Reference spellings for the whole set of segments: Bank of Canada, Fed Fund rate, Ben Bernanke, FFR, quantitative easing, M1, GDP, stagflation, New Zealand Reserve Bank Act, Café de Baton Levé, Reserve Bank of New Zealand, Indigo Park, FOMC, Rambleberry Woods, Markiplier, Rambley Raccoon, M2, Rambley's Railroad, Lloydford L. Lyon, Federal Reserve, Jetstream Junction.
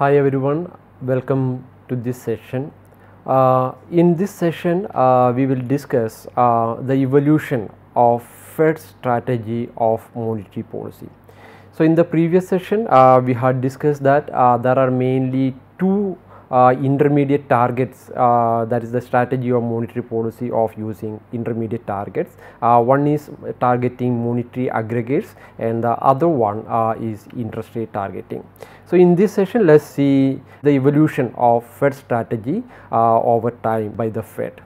Hi everyone, welcome to this session. In this session we will discuss the evolution of Fed's strategy of monetary policy. So in the previous session we had discussed that there are mainly two intermediate targets, that is the strategy of monetary policy of using intermediate targets. One is targeting monetary aggregates and the other one is interest rate targeting. So in this session let us see the evolution of Fed strategy over time by the Fed.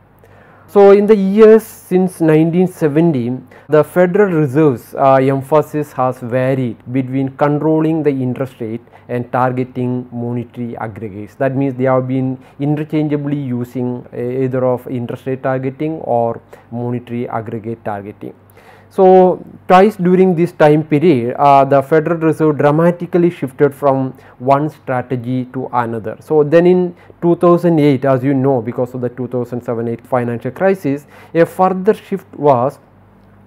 So in the years since 1970, the Federal Reserve's emphasis has varied between controlling the interest rate and targeting monetary aggregates. That means they have been interchangeably using either of interest rate targeting or monetary aggregate targeting. So twice during this time period, the Federal Reserve dramatically shifted from one strategy to another. So then in 2008, as you know, because of the 2007-8 financial crisis, a further shift was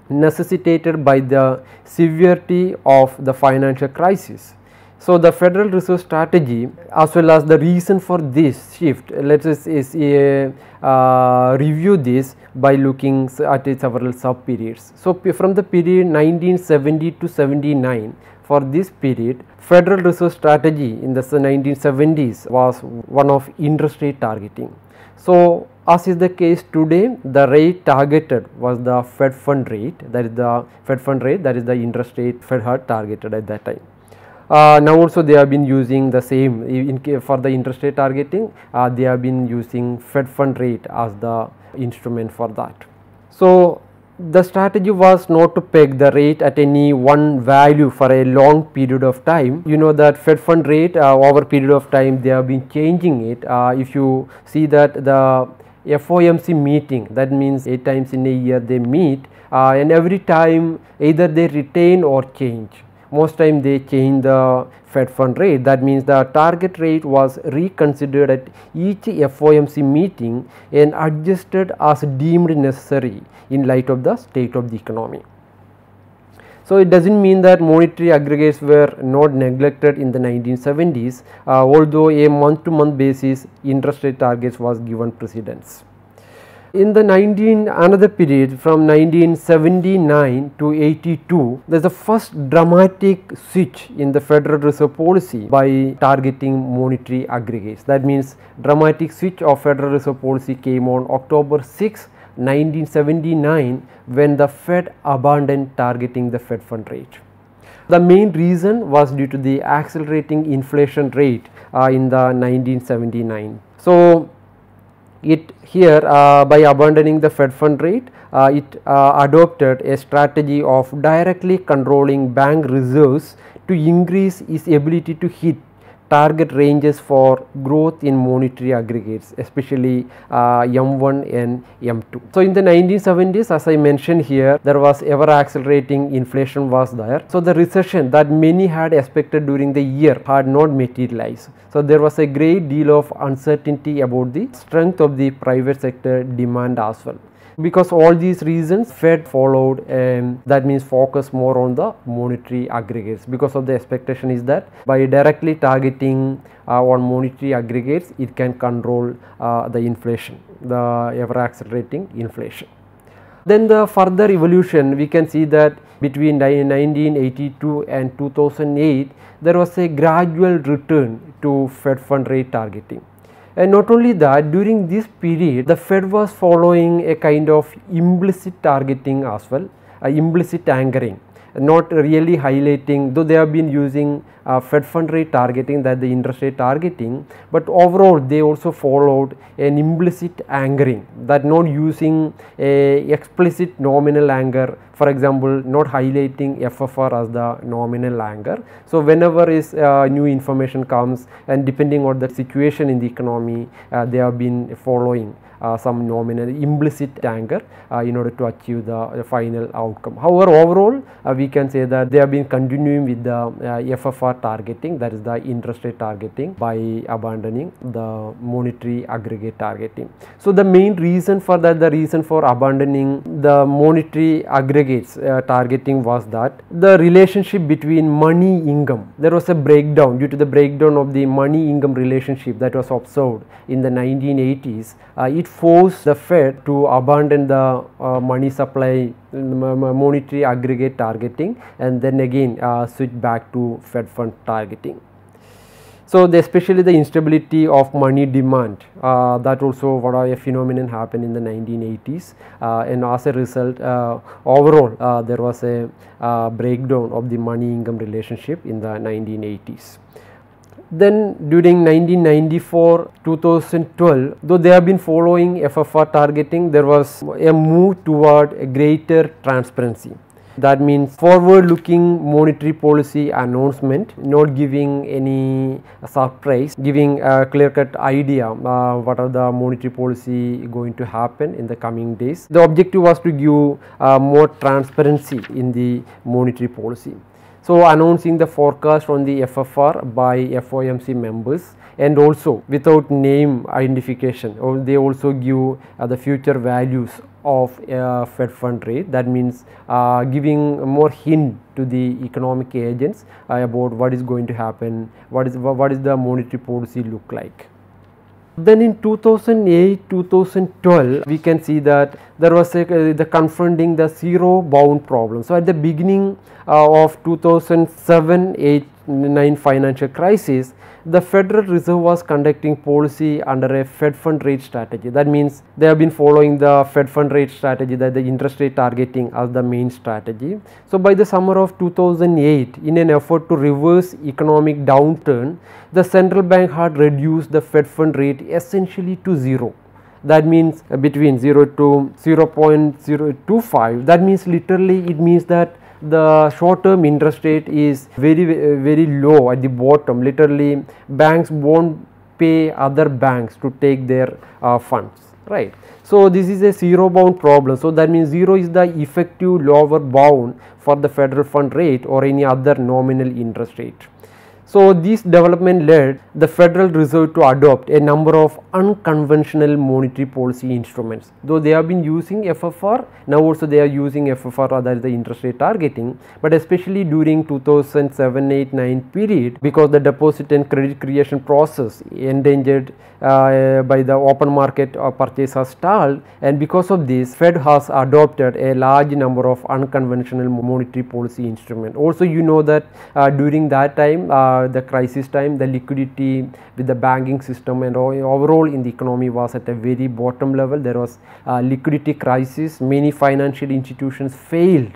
necessitated by the severity of the financial crisis. So the Federal Reserve strategy, as well as the reason for this shift, let us review this by looking at several sub periods. So from the period 1970 to 79, for this period, Federal Reserve strategy in the 1970s was one of interest rate targeting. So as is the case today, the rate targeted was the Fed Fund rate, that is the Fed Fund rate, that is the interest rate Fed had targeted at that time. Now also they have been using the same for the interest rate targeting, they have been using Fed Fund rate as the instrument for that. So the strategy was not to peg the rate at any one value for a long period of time. You know that Fed Fund rate over period of time they have been changing it. If you see that the FOMC meeting, that means 8 times in a year they meet, and every time either they retain or change. Most time they change the Fed Fund rate. That means the target rate was reconsidered at each FOMC meeting and adjusted as deemed necessary in light of the state of the economy. So it does not mean that monetary aggregates were not neglected in the 1970s, although a month-to-month basis interest rate targets was given precedence. In the another period from 1979 to 82, there is the first dramatic switch in the Federal Reserve policy by targeting monetary aggregates. That means dramatic switch of Federal Reserve policy came on October 6, 1979, when the Fed abandoned targeting the Fed Fund rate. The main reason was due to the accelerating inflation rate in the 1979. So by abandoning the Fed Fund rate, it adopted a strategy of directly controlling bank reserves to increase its ability to hit target ranges for growth in monetary aggregates, especially M1 and M2. So in the 1970s, as I mentioned here, there was ever accelerating inflation was there. So the recession that many had expected during the year had not materialized. So there was a great deal of uncertainty about the strength of the private sector demand as well. Because all these reasons, Fed followed, and that means focus more on the monetary aggregates, because of the expectation is that by directly targeting on monetary aggregates it can control the inflation, the ever accelerating inflation. Then the further evolution we can see that between 1982 and 2008 there was a gradual return to Fed Fund rate targeting. And not only that, during this period the Fed was following a kind of implicit targeting as well, implicit anchoring, not really highlighting, though they have been using Fed Fund rate targeting, that the interest rate targeting, but overall they also followed an implicit anchoring, that not using a explicit nominal anchor for example, not highlighting FFR as the nominal anchor. So whenever is new information comes, and depending on the situation in the economy, they have been following some nominal implicit anchor in order to achieve the final outcome. However, overall we can say that they have been continuing with the FFR targeting, that is the interest rate targeting, by abandoning the monetary aggregate targeting. So the main reason for that, the reason for abandoning the monetary aggregates targeting was that the relationship between money income, there was a breakdown due to the breakdown of the money income relationship that was observed in the 1980s. It forced the Fed to abandon the money supply monetary aggregate targeting and then again switch back to Fed fund targeting. So especially the instability of money demand, that also what a phenomenon happened in the 1980s, and as a result overall there was a breakdown of the money income relationship in the 1980s. Then during 1994, 2012, though they have been following FFR targeting, there was a move toward a greater transparency. That means forward-looking monetary policy announcement, not giving any surprise, giving a clear-cut idea what are the monetary policy going to happen in the coming days. The objective was to give more transparency in the monetary policy. So announcing the forecast on the FFR by FOMC members, and also without name identification, or they also give the future values of Fed fund rate. That means giving more hint to the economic agents about what is going to happen, what is the monetary policy look like. Then in 2008-2012 we can see that there was the confronting the zero bound problem. So at the beginning of 2007-8-9 financial crisis, the Federal Reserve was conducting policy under a Fed fund rate strategy. That means they have been following the Fed fund rate strategy, that the interest rate targeting as the main strategy. So by the summer of 2008, in an effort to reverse economic downturn, the central bank had reduced the Fed fund rate essentially to zero. That means between 0 to 0.025. That means literally it means that the short term interest rate is very, very low at the bottom. Literally banks won't pay other banks to take their funds, right? So this is a zero bound problem. So that means zero is the effective lower bound for the federal fund rate or any other nominal interest rate. So this development led the Federal Reserve to adopt a number of unconventional monetary policy instruments. Though they have been using FFR, now also they are using FFR, that is the interest rate targeting, but especially during 2007-8-9 period, because the deposit and credit creation process endangered by the open market purchase has stalled, and because of this Fed has adopted a large number of unconventional monetary policy instruments. Also you know that during that time, the crisis time, the liquidity with the banking system and overall in the economy was at a very bottom level. There was a liquidity crisis. Many financial institutions failed,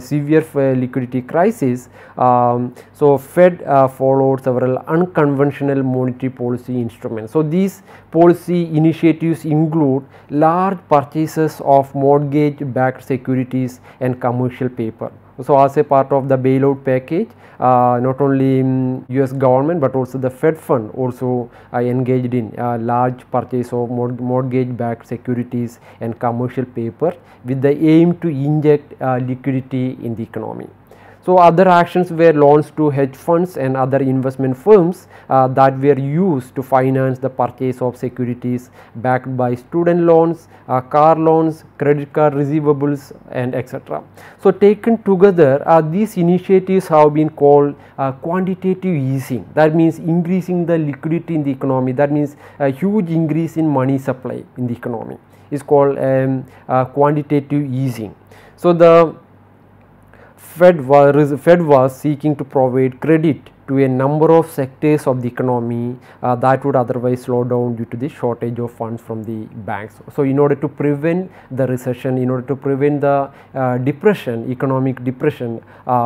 severe liquidity crisis. So Fed followed several unconventional monetary policy instruments. So these policy initiatives include large purchases of mortgage-backed securities and commercial paper. So as a part of the bailout package, not only US government but also the Fed fund also engaged in large purchase of mortgage-backed securities and commercial paper with the aim to inject liquidity in the economy. So other actions were loans to hedge funds and other investment firms that were used to finance the purchase of securities backed by student loans, car loans, credit card receivables, and etc. So taken together, these initiatives have been called quantitative easing. That means increasing the liquidity in the economy. That means a huge increase in money supply in the economy is called quantitative easing. So the Fed was seeking to provide credit to a number of sectors of the economy that would otherwise slow down due to the shortage of funds from the banks. So in order to prevent the recession, in order to prevent the depression, economic depression,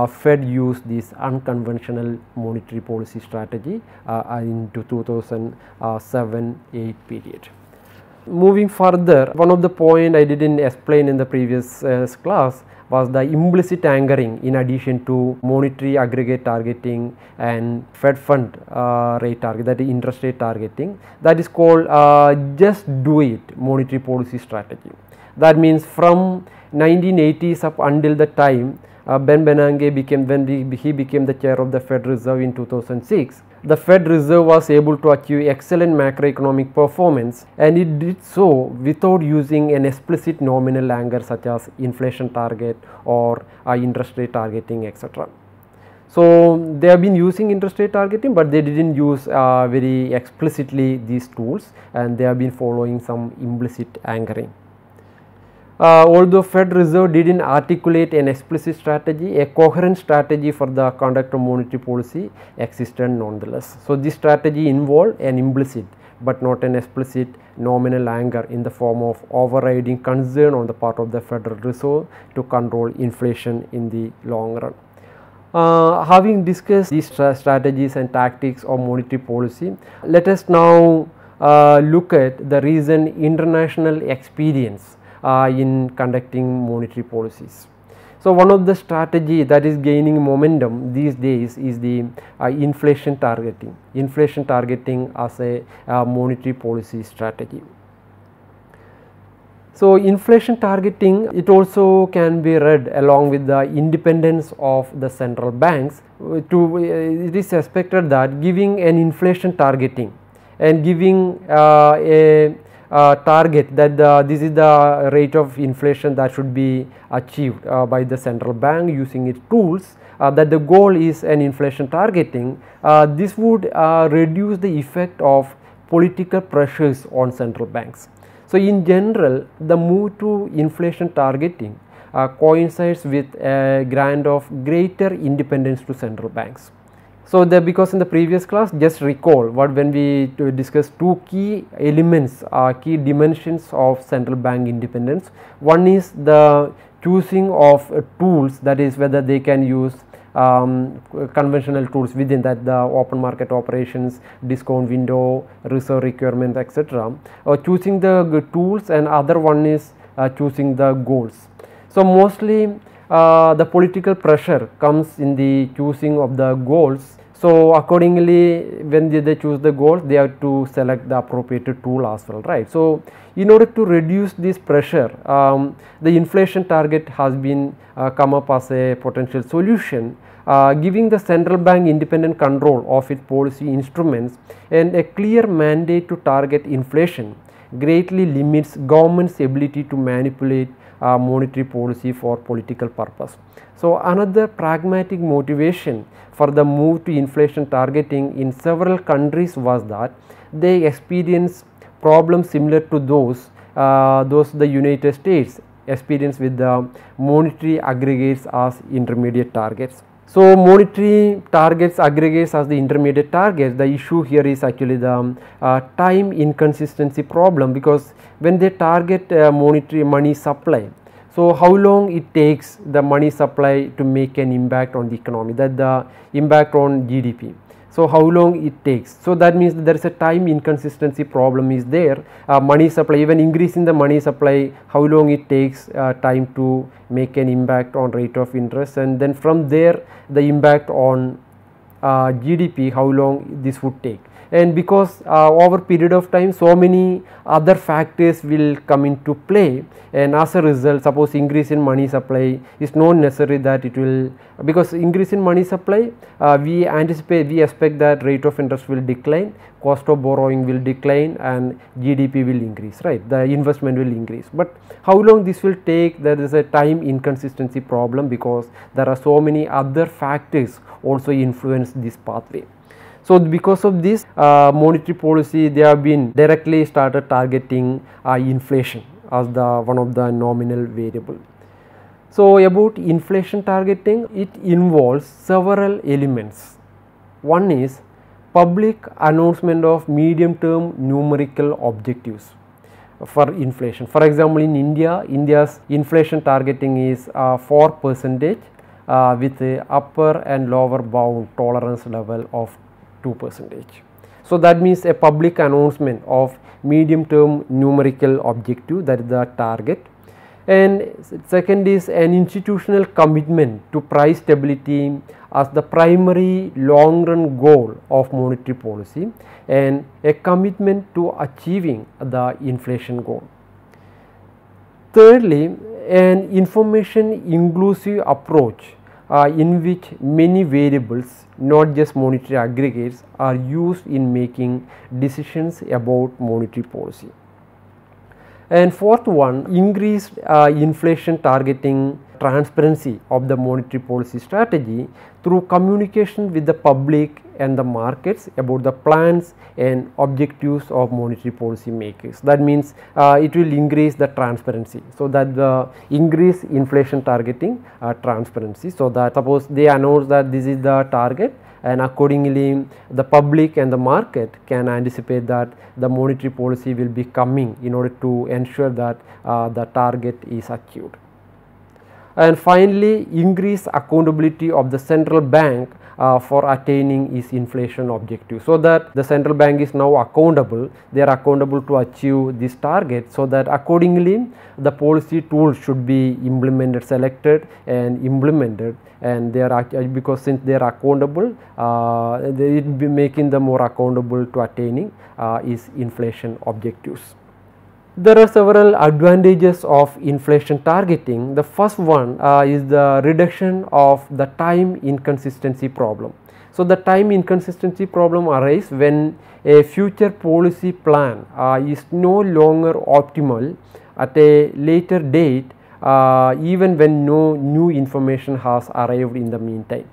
Fed used this unconventional monetary policy strategy into 2007-8 period. Moving further, one of the point I didn't explain in the previous class was the implicit anchoring in addition to monetary aggregate targeting and Fed Fund rate target, that is interest rate targeting, that is called just do it monetary policy strategy. That means from 1980s up until the time Ben Bernanke became, when he became the chair of the Fed Reserve in 2006, the Fed Reserve was able to achieve excellent macroeconomic performance, and it did so without using an explicit nominal anchor such as inflation target or interest rate targeting, etc. So they have been using interest rate targeting, but they didn't use very explicitly these tools, and they have been following some implicit anchoring. Although Fed Reserve didn't articulate an explicit strategy, a coherent strategy for the conduct of monetary policy existed nonetheless. So this strategy involved an implicit but not an explicit nominal anchor in the form of overriding concern on the part of the Federal Reserve to control inflation in the long run. Having discussed these strategies and tactics of monetary policy, let us now look at the recent international experience in conducting monetary policies. So one of the strategy that is gaining momentum these days is the inflation targeting. Inflation targeting as a monetary policy strategy. So inflation targeting, it also can be read along with the independence of the central banks. It is expected that giving an inflation targeting and giving target that this is the rate of inflation that should be achieved by the central bank using its tools, that the goal is an inflation targeting, this would reduce the effect of political pressures on central banks. So in general, the move to inflation targeting coincides with a grant of greater independence to central banks. So because in the previous class, just recall when we discussed two key elements, key dimensions of central bank independence. One is the choosing of tools, that is whether they can use conventional tools within that, the open market operations, discount window, reserve requirements, etc. Or choosing the tools, and other one is choosing the goals. So mostly the political pressure comes in the choosing of the goals. So accordingly, when they choose the goals, they have to select the appropriate tool as well, right? So in order to reduce this pressure, the inflation target has been come up as a potential solution, giving the central bank independent control of its policy instruments and a clear mandate to target inflation greatly limits government's ability to manipulate monetary policy for political purpose. So another pragmatic motivation for the move to inflation targeting in several countries was that they experienced problems similar to those the United States experienced with the monetary aggregates as intermediate targets. So monetary targets, aggregates as the intermediate targets, the issue here is actually the time inconsistency problem, because when they target monetary money supply, so how long it takes the money supply to make an impact on the economy, that the impact on GDP. So how long it takes, so that means that there is a time inconsistency problem is there. Money supply, even increasing the money supply, how long it takes time to make an impact on rate of interest, and then from there the impact on GDP, how long this would take. And because over period of time so many other factors will come into play, and as a result, suppose increase in money supply is not necessary that it will, because increase in money supply we expect that rate of interest will decline, cost of borrowing will decline, and GDP will increase, right, the investment will increase. But how long this will take, there is a time inconsistency problem, because there are so many other factors also influence this pathway. So because of this monetary policy, they have been directly started targeting inflation as the one of the nominal variable. So about inflation targeting, it involves several elements. One is public announcement of medium term numerical objectives for inflation. For example, in India, India's inflation targeting is 4% with a upper and lower bound tolerance level of 2%. So that means a public announcement of medium term numerical objective, that is the target, And second is an institutional commitment to price stability as the primary long run goal of monetary policy, and a commitment to achieving the inflation goal. Thirdly, an information inclusive approach in which many variables, not just monetary aggregates, are used in making decisions about monetary policy. And fourth one, increased inflation targeting transparency of the monetary policy strategy through communication with the public and the markets about the plans and objectives of monetary policy makers. That means it will increase the transparency, so that the increase inflation targeting transparency, so that suppose they announce that this is the target, and accordingly the public and the market can anticipate that the monetary policy will be coming in order to ensure that the target is achieved. And finally, increase accountability of the central bank for attaining its inflation objective, so that the central bank is now accountable, they are accountable to achieve this target, so that accordingly the policy tools should be implemented, selected and implemented, and they are, because since they are accountable, it will be making them more accountable to attaining its inflation objectives. There are several advantages of inflation targeting. The first one is the reduction of the time inconsistency problem. So, the time inconsistency problem arises when a future policy plan is no longer optimal at a later date, even when no new information has arrived in the meantime.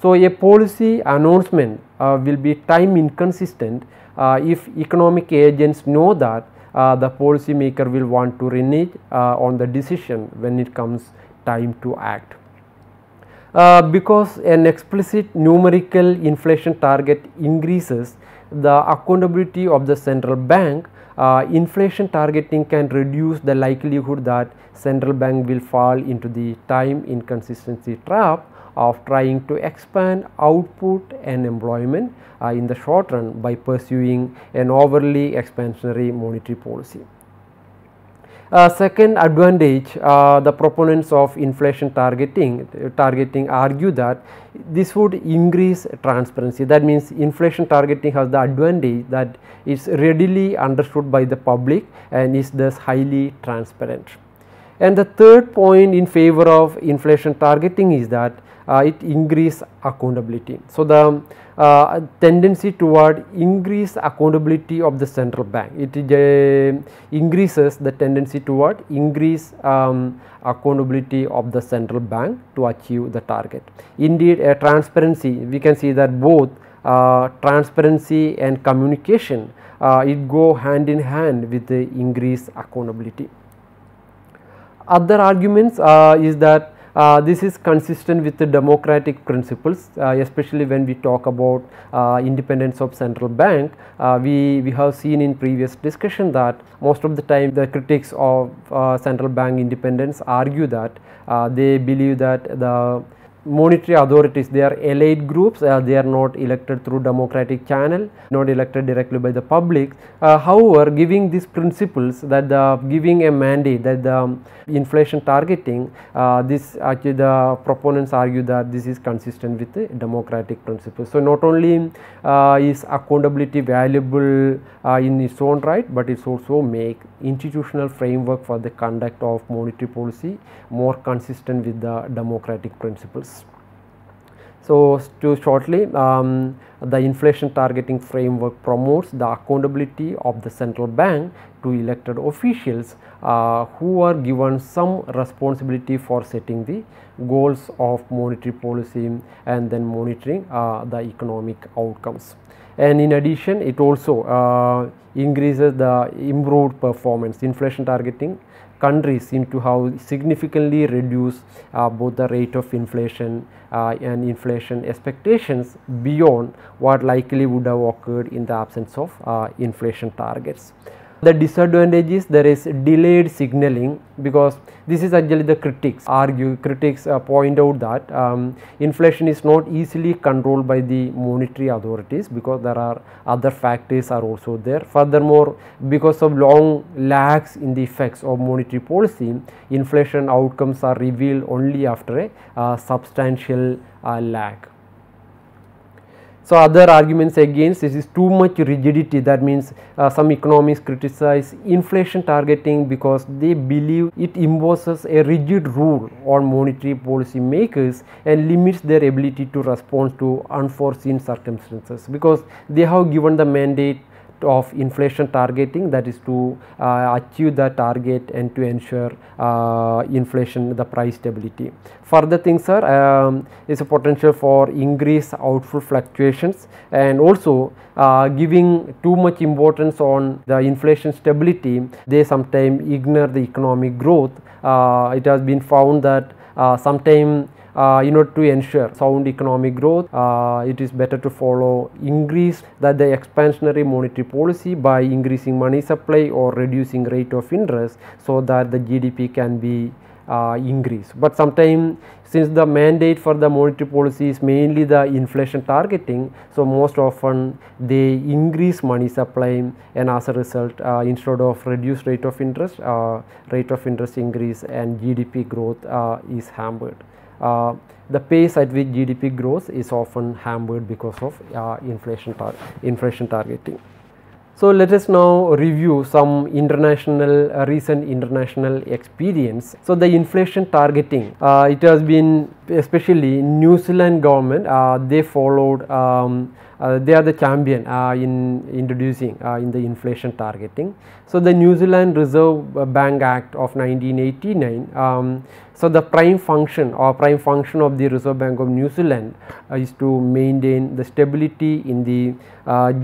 So, a policy announcement will be time inconsistent if economic agents know that the policy maker will want to renege on the decision when it comes time to act. Because an explicit numerical inflation target increases the accountability of the central bank, inflation targeting can reduce the likelihood that central bank will fall into the time inconsistency trap of trying to expand output and employment in the short run by pursuing an overly expansionary monetary policy. Second advantage, the proponents of inflation targeting argue that this would increase transparency. That means inflation targeting has the advantage that it is readily understood by the public and is thus highly transparent. And the third point in favor of inflation targeting is that it increases accountability. So, the tendency toward increased accountability of the central bank, it increases the tendency toward increased accountability of the central bank to achieve the target. Indeed, a transparency, we can see that both transparency and communication, it go hand in hand with the increased accountability. Other arguments is that this is consistent with the democratic principles, especially when we talk about independence of central bank. We have seen in previous discussion that most of the time the critics of central bank independence argue that they believe that the monetary authorities, they are elite groups, they are not elected through democratic channel, not elected directly by the public. However, giving these principles, that giving a mandate that the inflation targeting, this actually the proponents argue that this is consistent with the democratic principles. So, not only is accountability valuable in its own right, but it also makes institutional framework for the conduct of monetary policy more consistent with the democratic principles. So, shortly, the inflation targeting framework promotes the accountability of the central bank to elected officials who are given some responsibility for setting the goals of monetary policy and then monitoring the economic outcomes. And in addition, it also increases the improved performance. Inflation targeting countries seem to have significantly reduced both the rate of inflation and inflation expectations beyond what likely would have occurred in the absence of inflation targets. The disadvantage is there is delayed signaling, because this is actually the critics point out that inflation is not easily controlled by the monetary authorities, because there are other factors are also there. Furthermore, because of long lags in the effects of monetary policy, inflation outcomes are revealed only after a substantial lag. So, other arguments against this is too much rigidity. That means some economists criticize inflation targeting because they believe it imposes a rigid rule on monetary policy makers and limits their ability to respond to unforeseen circumstances, because they have given the mandate of inflation targeting, that is to achieve the target and to ensure inflation, the price stability. Further things are is a potential for increased outflow fluctuations, and also giving too much importance on the inflation stability, they sometimes ignore the economic growth. It has been found that sometimes to ensure sound economic growth, it is better to follow the expansionary monetary policy by increasing money supply or reducing rate of interest, so that the GDP can be increased. But sometimes, since the mandate for the monetary policy is mainly the inflation targeting, so most often they increase money supply, and as a result, instead of reduced rate of interest increase and GDP growth is hampered. The pace at which GDP grows is often hampered because of inflation targeting. So, let us now review some recent international experience. So, the inflation targeting, it has been, especially New Zealand government, they followed, they are the champion in introducing in the inflation targeting. So, the New Zealand Reserve Bank Act of 1989, so the prime function of the Reserve Bank of New Zealand is to maintain the stability in the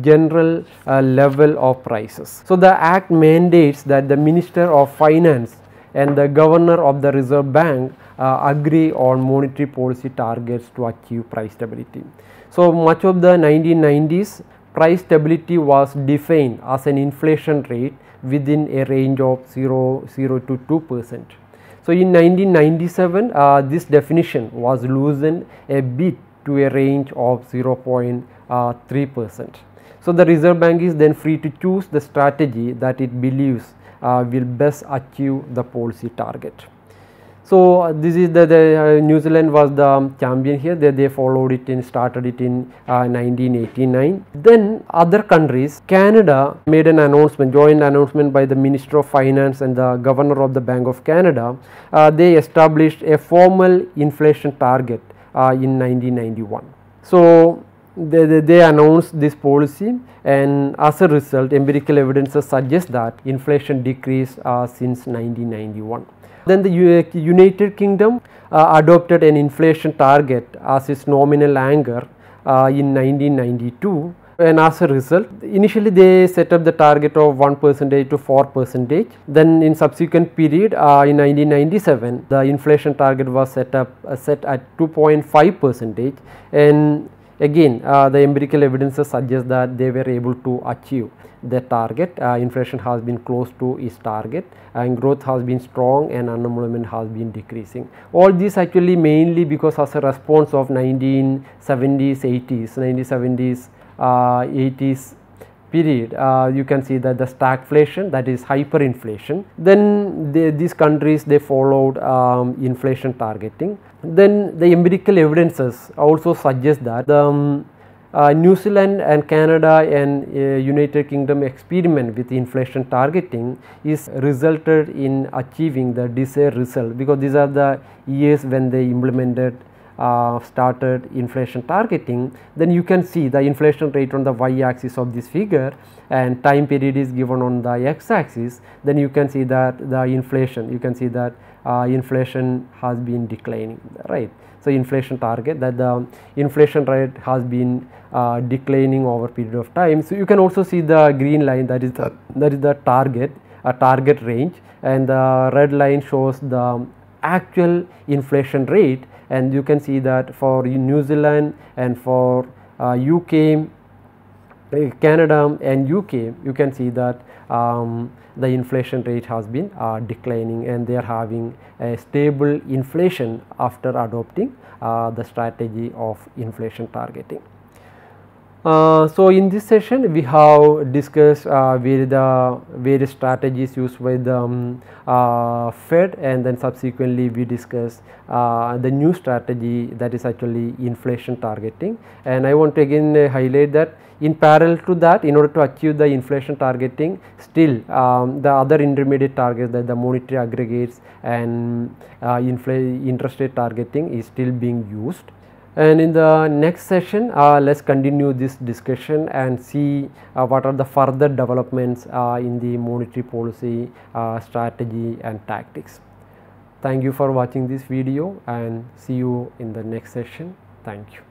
general level of prices. So, the Act mandates that the Minister of Finance and the Governor of the Reserve Bank agree on monetary policy targets to achieve price stability. So, much of the 1990s, price stability was defined as an inflation rate within a range of 0 to 2%. So, in 1997, this definition was loosened a bit to a range of 0.3%. So, the Reserve Bank is then free to choose the strategy that it believes will best achieve the policy target. So, this is the New Zealand was the champion here. They followed it and started it in 1989. Then other countries, Canada made an announcement, joint announcement by the Minister of Finance and the Governor of the Bank of Canada. They established a formal inflation target in 1991. So, they announced this policy, and as a result, empirical evidence suggests that inflation decreased since 1991. Then the United Kingdom adopted an inflation target as its nominal anchor in 1992, and as a result, initially they set up the target of 1% to 4%. Then in subsequent period, in 1997, the inflation target was set at 2.5%, and again, the empirical evidence suggests that they were able to achieve their target. Inflation has been close to its target, and growth has been strong, and unemployment has been decreasing. All this actually mainly because as a response of 1970s, 80s period, you can see that the stagflation, that is hyperinflation. Then these countries, they followed inflation targeting. Then the empirical evidences also suggest that the New Zealand and Canada and United Kingdom experiment with inflation targeting is resulted in achieving the desired result, because these are the years when they implemented started inflation targeting. Then you can see the inflation rate on the y-axis of this figure, and time period is given on the x-axis. Then you can see that the inflation, you can see that inflation has been declining, right? So, inflation target, that the inflation rate has been declining over a period of time. So, you can also see the green line, that is the target, a target range, and the red line shows the actual inflation rate. And you can see that for New Zealand and for UK Canada and UK, you can see that the inflation rate has been declining, and they are having a stable inflation after adopting the strategy of inflation targeting. So in this session we have discussed the various strategies used by the Fed, and then subsequently we discussed the new strategy, that is actually inflation targeting. And I want to again highlight that in parallel to that, in order to achieve the inflation targeting, still the other intermediate targets, that the monetary aggregates and interest rate targeting, is still being used. And in the next session, let's continue this discussion and see what are the further developments in the monetary policy strategy and tactics. Thank you for watching this video, and see you in the next session. Thank you.